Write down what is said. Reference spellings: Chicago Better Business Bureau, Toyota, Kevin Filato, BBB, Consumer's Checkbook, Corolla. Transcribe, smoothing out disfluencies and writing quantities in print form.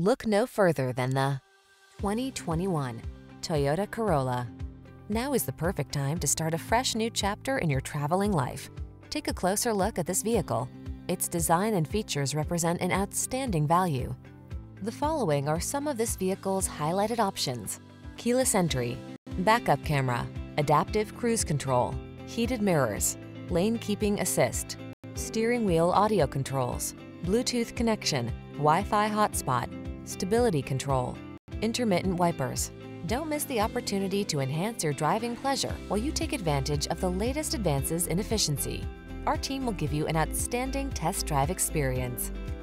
Look no further than the 2021 Toyota Corolla. Now is the perfect time to start a fresh new chapter in your traveling life. Take a closer look at this vehicle. Its design and features represent an outstanding value. The following are some of this vehicle's highlighted options: keyless entry, backup camera, adaptive cruise control, heated mirrors, lane keeping assist, steering wheel audio controls, Bluetooth connection, Wi-Fi hotspot, stability control, intermittent wipers. Don't miss the opportunity to enhance your driving pleasure while you take advantage of the latest advances in efficiency. Our team will give you an outstanding test drive experience.